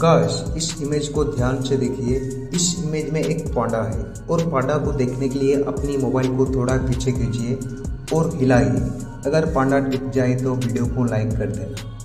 Guys इस image को ध्यान से देखिए। इस इमेज में एक पांडा है और पांडा को देखने के लिए अपनी मोबाइल को थोड़ा पीछे खींचिए और हिलाइए। अगर पांडा टिक जाए तो वीडियो को लाइक कर देना।